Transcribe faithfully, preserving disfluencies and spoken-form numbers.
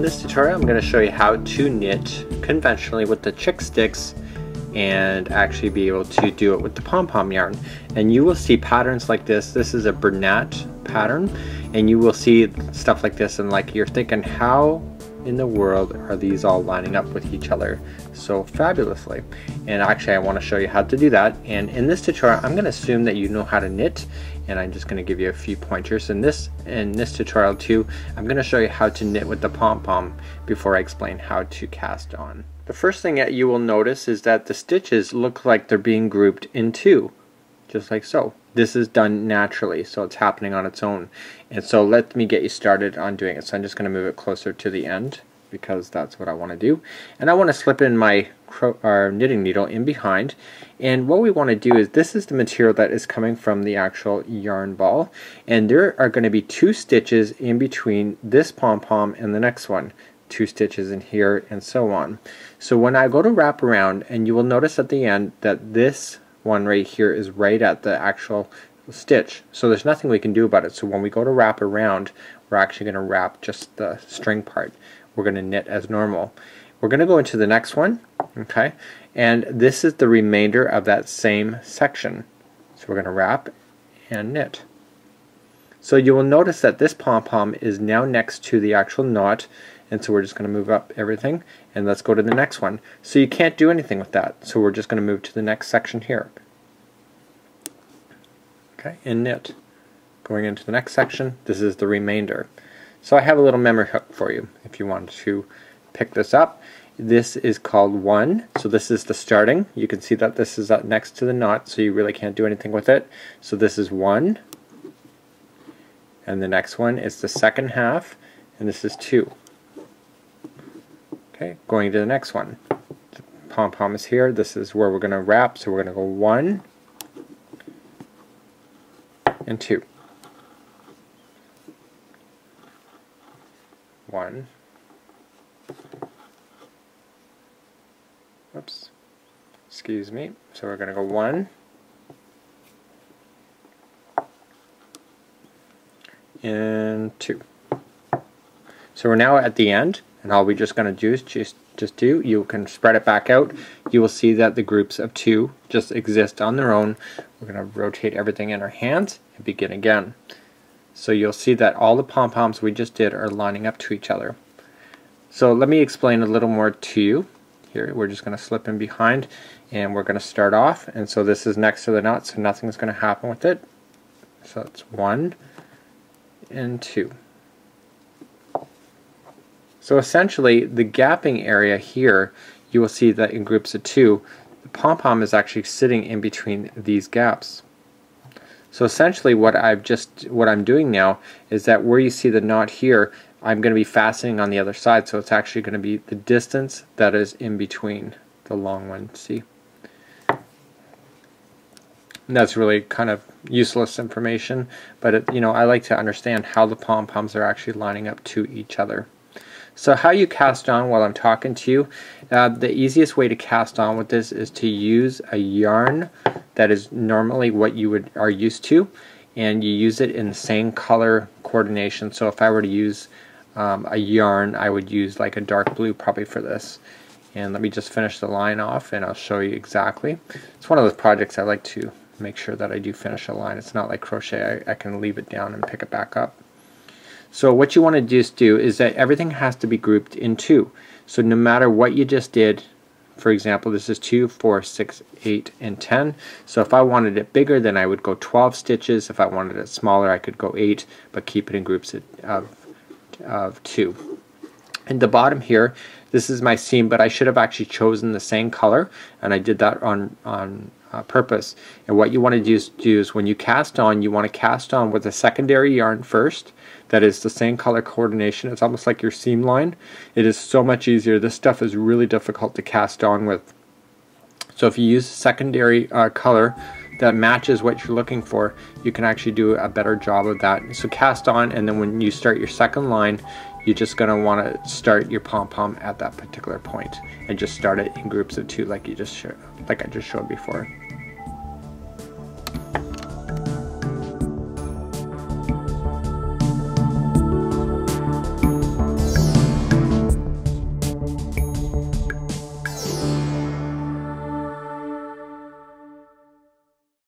In this tutorial I'm going to show you how to knit conventionally with the chick sticks and actually be able to do it with the pom-pom yarn. And you will see patterns like this. This is a Bernat pattern, and you will see stuff like this, and like you're thinking, how in the world are these all lining up with each other so fabulously? And actually I want to show you how to do that. And in this tutorial I'm going to assume that you know how to knit, and I'm just going to give you a few pointers. In this in this tutorial too, I'm going to show you how to knit with the pom-pom before I explain how to cast on. The first thing that you will notice is that the stitches look like they're being grouped in two, just like so. This is done naturally, so it's happening on its own. And so let me get you started on doing it. So I'm just going to move it closer to the end because that's what I want to do. And I want to slip in my cro or knitting needle in behind. And what we want to do is, this is the material that is coming from the actual yarn ball. And there are going to be two stitches in between this pom-pom and the next one. Two stitches in here and so on. So when I go to wrap around, and you will notice at the end that this one right here is right at the actual stitch, so there's nothing we can do about it. So when we go to wrap around, we're actually going to wrap just the string part. We're going to knit as normal. We're going to go into the next one, okay, and this is the remainder of that same section. So we're going to wrap and knit. So you will notice that this pom-pom is now next to the actual knot, and so we're just going to move up everything, and let's go to the next one. So you can't do anything with that, so we're just going to move to the next section here. Okay, and knit. Going into the next section, this is the remainder. So I have a little memory hook for you if you want to pick this up. This is called one, so this is the starting. You can see that this is up next to the knot, so you really can't do anything with it. So this is one, and the next one is the second half, and this is two. Okay, going to the next one. The pom-pom is here. This is where we're going to wrap, so we're going to go one and two. One. Oops. Excuse me. So we're going to go one and two. So we're now at the end. And all we're just going to do is just, just do, you can spread it back out. You will see that the groups of two just exist on their own. We're going to rotate everything in our hands and begin again. So you'll see that all the pom-poms we just did are lining up to each other. So let me explain a little more to you. Here we're just going to slip in behind, and we're going to start off. And so this is next to the knot, so nothing's going to happen with it. So it's one and two. So essentially, the gapping area here, you will see that in groups of two, the pom-pom is actually sitting in between these gaps. So essentially what I've just, what I'm doing now is that where you see the knot here, I'm going to be fastening on the other side, so it's actually going to be the distance that is in between the long one, see? And that's really kind of useless information, but it, you know, I like to understand how the pom-poms are actually lining up to each other. So how you cast on while I'm talking to you, uh, the easiest way to cast on with this is to use a yarn that is normally what you would are used to, and you use it in the same color coordination. So if I were to use um, a yarn, I would use like a dark blue probably for this. And let me just finish the line off and I'll show you exactly. It's one of those projects I like to make sure that I do finish a line. It's not like crochet, I, I can leave it down and pick it back up. So what you want to just do is that everything has to be grouped in two. So no matter what you just did, for example, this is two, four, six, eight, and ten. So if I wanted it bigger, then I would go twelve stitches. If I wanted it smaller, I could go eight, but keep it in groups of, of two. And the bottom here, this is my seam, but I should have actually chosen the same color, and I did that on, on Uh, purpose. And what you want to do is, do is when you cast on, you want to cast on with a secondary yarn first that is the same color coordination. It's almost like your seam line. It is so much easier. This stuff is really difficult to cast on with. So if you use a secondary uh, color that matches what you're looking for, you can actually do a better job of that. So cast on, and then when you start your second line, you're just going to want to start your pom-pom at that particular point and just start it in groups of two like you just showed, like I just showed before.